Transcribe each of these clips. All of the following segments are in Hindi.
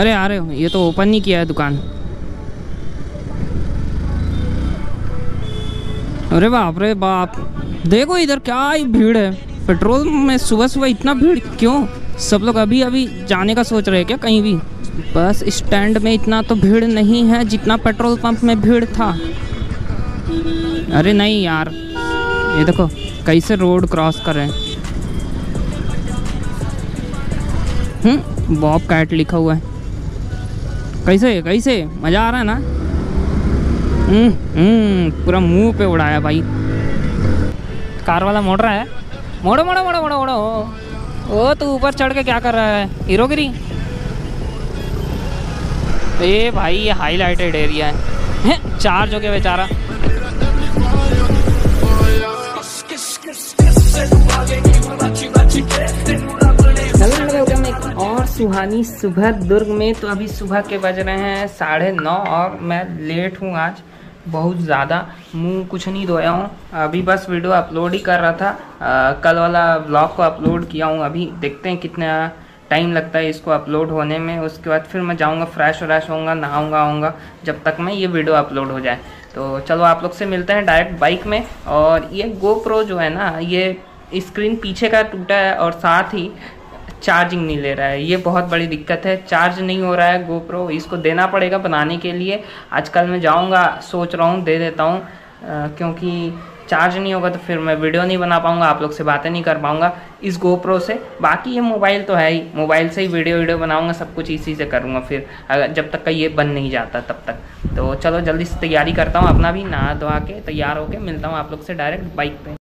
अरे आ रहे हो, ये तो ओपन नहीं किया है दुकान। अरे बाप रे बाप, देखो इधर क्या ही भीड़ है। पेट्रोल में सुबह सुबह इतना भीड़ क्यों? सब लोग अभी अभी जाने का सोच रहे हैं क्या कहीं भी? बस स्टैंड में इतना तो भीड़ नहीं है जितना पेट्रोल पंप में भीड़ था। अरे नहीं यार, ये देखो कैसे रोड क्रॉस करें। बॉब कैट लिखा हुआ है। कैसे कैसे मज़ा आ रहा है ना? पूरा मुंह पे उड़ाया भाई। कार वाला मोड़ रहा है। मोड़ो मोड़ो मोड़ो मोड़ो मोड़ो। ओ तू ऊपर चढ़ के क्या कर रहा है? हीरोगिरी। ए भाई ये हाईलाइटेड एरिया है। चार्ज हो गया बेचारा। और सुहानी सुबह दुर्ग में। तो अभी सुबह के बज रहे हैं 9:30 और मैं लेट हूँ आज बहुत ज़्यादा। मुंह कुछ नहीं धोया हूँ अभी, बस वीडियो अपलोड ही कर रहा था। कल वाला व्लॉग को अपलोड किया हूँ। अभी देखते हैं कितना टाइम लगता है इसको अपलोड होने में। उसके बाद फिर मैं जाऊँगा, फ्रेश व्रेश होऊंगा, नहाऊँगा आऊँगा, जब तक मैं ये वीडियो अपलोड हो जाए। तो चलो आप लोग से मिलते हैं डायरेक्ट बाइक में। और ये गोप्रो जो है ना, ये स्क्रीन पीछे का टूटा है और साथ ही चार्जिंग नहीं ले रहा है। ये बहुत बड़ी दिक्कत है, चार्ज नहीं हो रहा है गोप्रो। इसको देना पड़ेगा बनाने के लिए। आजकल मैं जाऊंगा, सोच रहा हूँ दे देता हूँ, क्योंकि चार्ज नहीं होगा तो फिर मैं वीडियो नहीं बना पाऊंगा, आप लोग से बातें नहीं कर पाऊंगा इस गोप्रो से। बाकी ये मोबाइल तो है ही, मोबाइल से ही वीडियो बनाऊँगा, सब कुछ इसी से करूँगा फिर, अगर जब तक का ये बन नहीं जाता तब तक। तो चलो जल्दी से तैयारी करता हूँ अपना भी, नहा धोआ के तैयार होकर मिलता हूँ आप लोग से डायरेक्ट बाइक पर।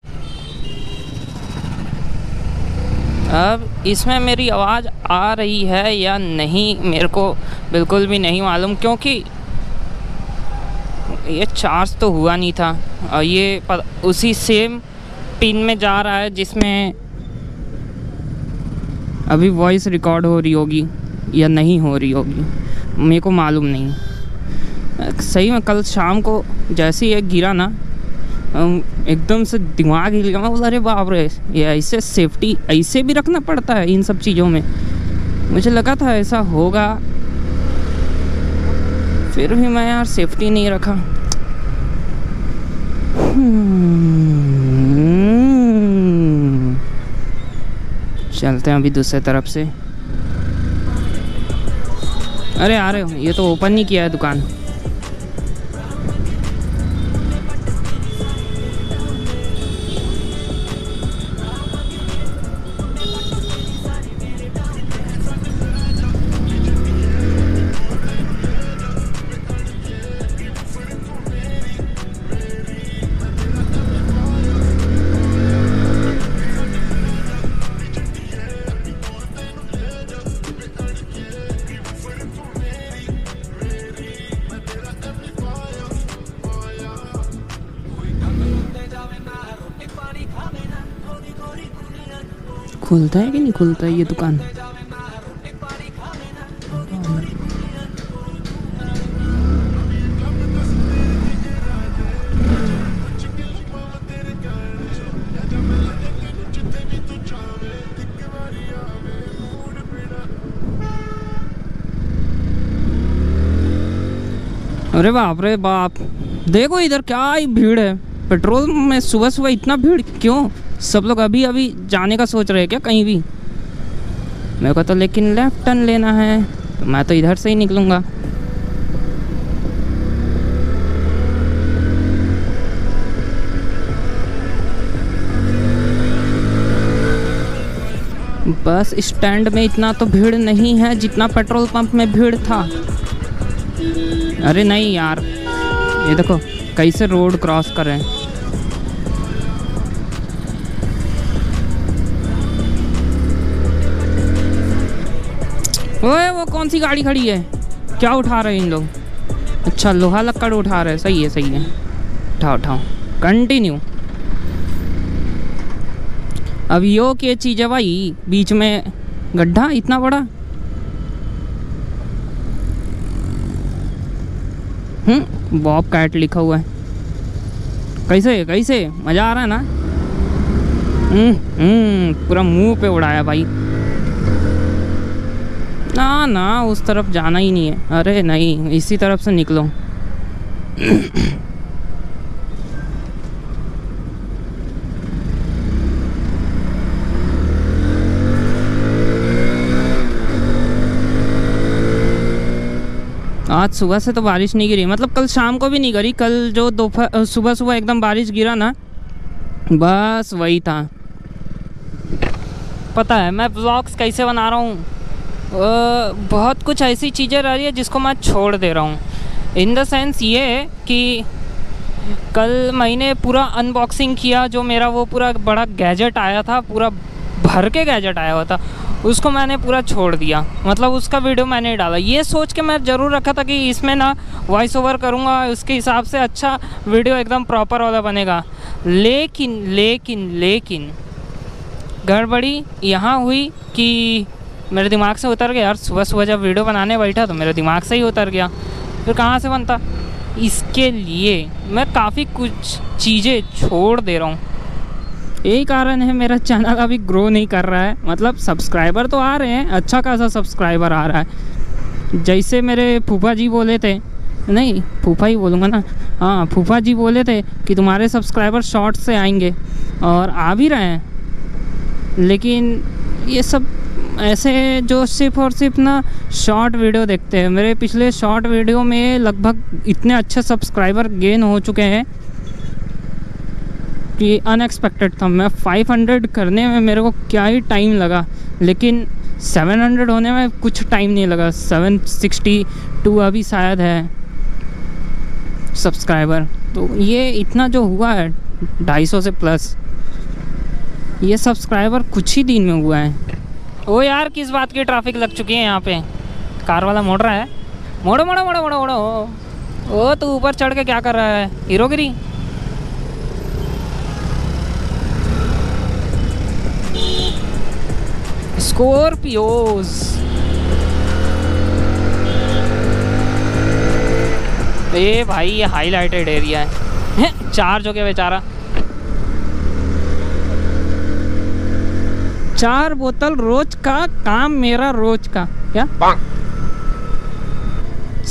अब इसमें मेरी आवाज़ आ रही है या नहीं मेरे को बिल्कुल भी नहीं मालूम, क्योंकि ये चार्ज तो हुआ नहीं था। और ये उसी सेम पिन में जा रहा है जिसमें अभी वॉइस रिकॉर्ड हो रही होगी या नहीं हो रही होगी, मेरे को मालूम नहीं। सही में कल शाम को जैसे ही गिरा ना, एकदम से दिमाग हिल गया। मैं बोला अरे बाप रे, ये ऐसे सेफ्टी ऐसे भी रखना पड़ता है इन सब चीज़ों में। मुझे लगा था ऐसा होगा, फिर भी मैं यार सेफ्टी नहीं रखा। चलते हैं अभी दूसरे तरफ से। अरे आ रहे हो, ये तो ओपन नहीं किया है दुकान। खुलता है कि नहीं खुलता है ये दुकान? अरे बाप रे बाप, देखो इधर क्या ही भीड़ है। पेट्रोल में सुबह सुबह इतना भीड़ क्यों? सब लोग अभी अभी जाने का सोच रहे हैं क्या कहीं भी? मेरे को तो लेकिन लेफ्ट टर्न लेना है, तो मैं तो इधर से ही निकलूँगा। बस स्टैंड में इतना तो भीड़ नहीं है जितना पेट्रोल पंप में भीड़ था। अरे नहीं यार, ये देखो कैसे रोड क्रॉस कर रहे हैं। ओए वो कौन सी गाड़ी खड़ी है? क्या उठा रहे हैं इन लोग? अच्छा लोहा लक्कड़ उठा रहे हैं, सही है सही है। उठाओ उठाओ कंटिन्यू। अब यो क्या चीज़ है भाई, बीच में गड्ढा इतना बड़ा। बॉब कैट लिखा हुआ है। कैसे कैसे मज़ा आ रहा है ना? पूरा मुंह पे उड़ाया भाई। ना ना उस तरफ जाना ही नहीं है। अरे नहीं, इसी तरफ से निकलो। आज सुबह से तो बारिश नहीं गिरी, मतलब कल शाम को भी नहीं गिरी। कल जो दोपहर सुबह सुबह एकदम बारिश गिरा ना, बस वही था। पता है मैं व्लॉग्स कैसे बना रहा हूँ, बहुत कुछ ऐसी चीज़ें रह रही है जिसको मैं छोड़ दे रहा हूँ। इन द सेंस ये कि कल मैंने पूरा अनबॉक्सिंग किया, जो मेरा वो पूरा बड़ा गैजेट आया था, पूरा भर के गैजेट आया हुआ था, उसको मैंने पूरा छोड़ दिया। मतलब उसका वीडियो मैंने डाला, ये सोच के मैं ज़रूर रखा था कि इसमें ना वॉइस ओवर करूँगा, उसके हिसाब से अच्छा वीडियो एकदम प्रॉपर वाला बनेगा। लेकिन लेकिन लेकिन गड़बड़ी यहाँ हुई कि मेरे दिमाग से उतर गया यार। सुबह सुबह जब वीडियो बनाने बैठा तो मेरे दिमाग से ही उतर गया, फिर कहाँ से बनता। इसके लिए मैं काफ़ी कुछ चीज़ें छोड़ दे रहा हूँ। यही कारण है मेरा चैनल अभी ग्रो नहीं कर रहा है। मतलब सब्सक्राइबर तो आ रहे हैं, अच्छा खासा सब्सक्राइबर आ रहा है। जैसे मेरे फूफा जी बोले थे, नहीं फूफा ही बोलूँगा ना, हाँ फूफा जी बोले थे कि तुम्हारे सब्सक्राइबर शॉर्ट्स से आएंगे, और आ भी रहे हैं। लेकिन ये सब ऐसे जो सिर्फ और सिर्फ ना शॉर्ट वीडियो देखते हैं। मेरे पिछले शॉर्ट वीडियो में लगभग इतने अच्छे सब्सक्राइबर गेन हो चुके हैं कि अनएक्सपेक्टेड था। मैं 500 करने में मेरे को क्या ही टाइम लगा, लेकिन 700 होने में कुछ टाइम नहीं लगा। 762 अभी शायद है सब्सक्राइबर। तो ये इतना जो हुआ है 250 से प्लस, ये सब्सक्राइबर कुछ ही दिन में हुआ है। ओ यार किस बात की ट्रैफिक लग चुकी है यहाँ पे, कार वाला मोड़ रहा है। मोड़ो मोड़ो मोड़ो मोड़ो मोड़ो। ओ तू ऊपर चढ़ के क्या कर रहा है, हीरोगिरी। स्कॉर्पियोज ए भाई, ये हाईलाइटेड एरिया है, चार्ज हो गया बेचारा। 4 बोतल रोज का काम मेरा, रोज का क्या।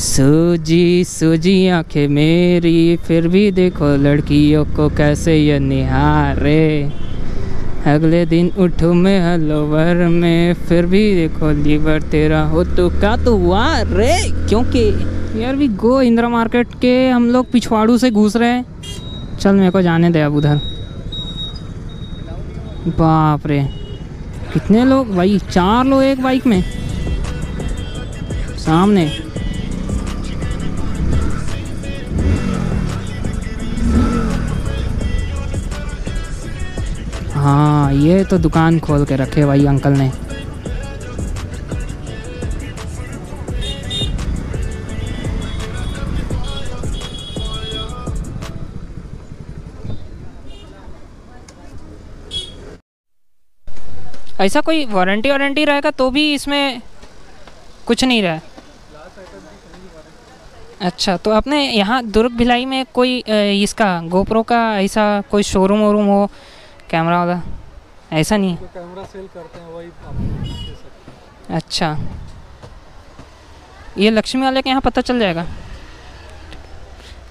सूजी सूजी आंखें मेरी, फिर भी देखो लड़कियों को कैसे ये निहारे। अगले दिन उठूँ मैं हलोवर में, फिर भी देखो लीवर तेरा हो तो का तो वाह रे। क्योंकि यार भी गो इंदिरा मार्केट के हम लोग पिछवाड़ू से घुस रहे हैं। चल मेरे को जाने दे अब उधर। बाप रे कितने लोग भाई, 4 लोग एक बाइक में। सामने हाँ, ये तो दुकान खोल के रखे भाई अंकल ने। ऐसा कोई वारंटी वारंटी रहेगा तो भी इसमें कुछ नहीं रहा। अच्छा तो आपने यहाँ दुर्ग भिलाई में कोई इसका गोप्रो का ऐसा कोई शोरूम वोरूम हो कैमरा वाला, ऐसा नहीं है। कैमरा सेल करते हैं वही दे सकते। अच्छा ये लक्ष्मी वाले के यहाँ पता चल जाएगा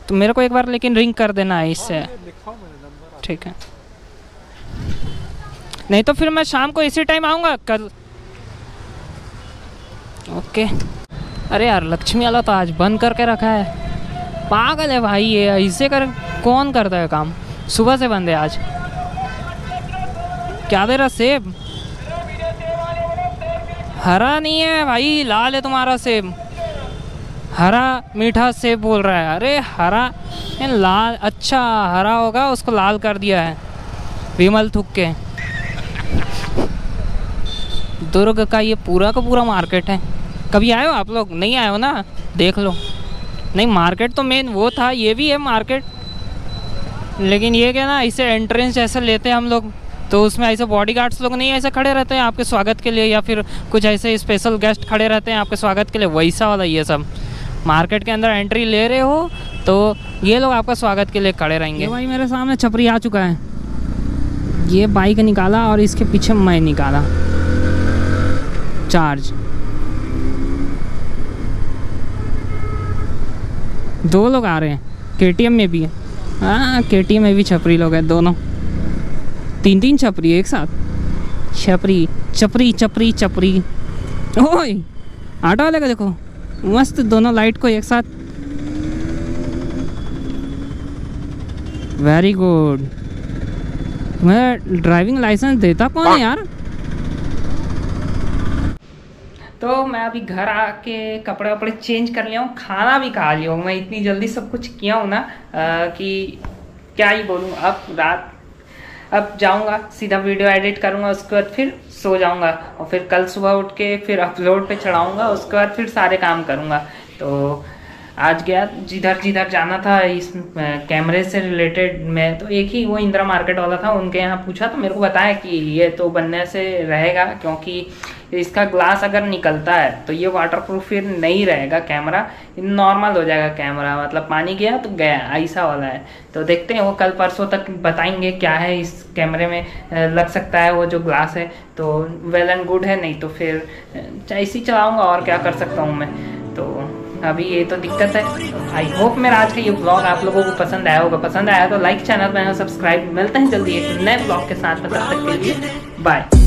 तो मेरे को एक बार लेकिन रिंग कर देना है इससे। ठीक है, नहीं तो फिर मैं शाम को इसी टाइम आऊँगा कल। ओके अरे यार लक्ष्मी वाला तो आज बंद करके रखा है। पागल है भाई ये, ऐसे कर कौन करता है काम। सुबह से बंद है आज। क्या दे रहा सेब, हरा नहीं है भाई, लाल है तुम्हारा सेब। हरा मीठा सेब बोल रहा है। अरे हरा लाल, अच्छा हरा होगा, उसको लाल कर दिया है विमल थूक के। दुर्ग का ये पूरा का पूरा मार्केट है। कभी आए हो आप लोग, नहीं आए हो ना, देख लो। नहीं मार्केट तो मेन वो था, ये भी है मार्केट, लेकिन ये क्या ना इसे एंट्रेंस जैसे लेते हैं हम लोग, तो उसमें ऐसे बॉडीगार्ड्स लोग नहीं ऐसे खड़े रहते हैं आपके स्वागत के लिए, या फिर कुछ ऐसे स्पेशल गेस्ट खड़े रहते हैं आपके स्वागत के लिए, वैसा वाला ये सब। मार्केट के अंदर एंट्री ले रहे हो तो ये लोग आपका स्वागत के लिए खड़े रहेंगे। भाई मेरे सामने छपरी आ चुका है, ये बाइक निकाला और इसके पीछे मैं निकाला चार्ज। दो लोग आ रहे हैं, केटीएम में भी है। हाँ, केटीएम में भी छपरी लोग हैं दोनों, तीन तीन छपरी एक साथ। छपरी छपरी छपरी छपरी। ओए ऑटो वाले का देखो, मस्त दोनों लाइट को एक साथ। Very good. मैं ड्राइविंग लाइसेंस देता कौन है यार। तो मैं अभी घर आके कपड़े वपड़े चेंज कर लिया हूँ, खाना भी खा लिया हूँ। मैं इतनी जल्दी सब कुछ किया हूँ ना कि क्या ही बोलूँ। अब जाऊँगा सीधा वीडियो एडिट करूँगा, उसके बाद फिर सो जाऊँगा और फिर कल सुबह उठ के फिर अपलोड पे चढ़ाऊँगा, उसके बाद फिर सारे काम करूँगा। तो आज गया जिधर जिधर जाना था इस कैमरे से रिलेटेड में, तो एक ही वो इंदिरा मार्केट वाला था, उनके यहाँ पूछा तो मेरे को बताया कि ये तो बनने से रहेगा क्योंकि इसका ग्लास अगर निकलता है तो ये वाटरप्रूफ फिर नहीं रहेगा कैमरा, नॉर्मल हो जाएगा कैमरा, मतलब पानी गया तो गया, ऐसा वाला है। तो देखते हैं वो कल परसों तक बताएंगे क्या है इस कैमरे में लग सकता है वो जो ग्लास है, तो वेल एंड गुड है, नहीं तो फिर ऐसे ही चलाऊँगा और क्या कर सकता हूँ मैं। तो अभी ये तो दिक्कत है। आई होप मेरा आज का ये ब्लॉग आप लोगों को पसंद आया होगा, पसंद आया तो लाइक, चैनल में सब्सक्राइब। मिलते हैं जल्दी एक नए ब्लॉग के साथ, तब तक के लिए बाय।